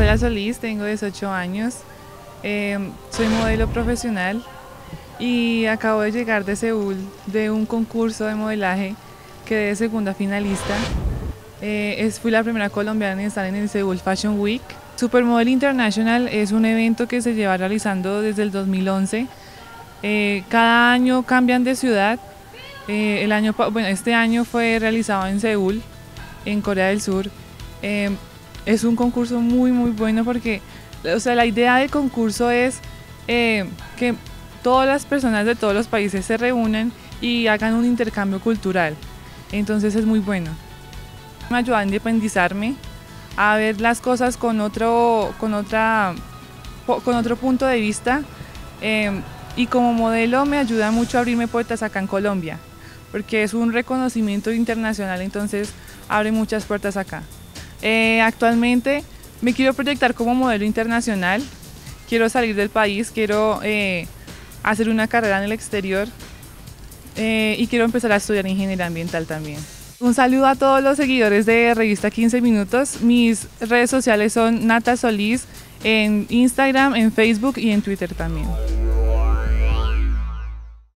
Natalia Solís, tengo 18 años, soy modelo profesional y acabo de llegar de Seúl de un concurso de modelaje, quedé segunda finalista. Fui la primera colombiana en estar en el Seúl Fashion Week. Supermodel International es un evento que se lleva realizando desde el 2011. Cada año cambian de ciudad. Este año fue realizado en Seúl, en Corea del Sur. Es un concurso muy bueno porque, o sea, la idea del concurso es que todas las personas de todos los países se reúnan y hagan un intercambio cultural. Entonces es muy bueno. Me ayudó a independizarme, a ver las cosas con otro punto de vista, y como modelo me ayuda mucho a abrirme puertas acá en Colombia, porque es un reconocimiento internacional, entonces abre muchas puertas acá. Actualmente me quiero proyectar como modelo internacional, quiero salir del país, quiero hacer una carrera en el exterior y quiero empezar a estudiar ingeniería ambiental también. Un saludo a todos los seguidores de Revista 15 Minutos. Mis redes sociales son Nata Solís en Instagram, en Facebook y en Twitter también.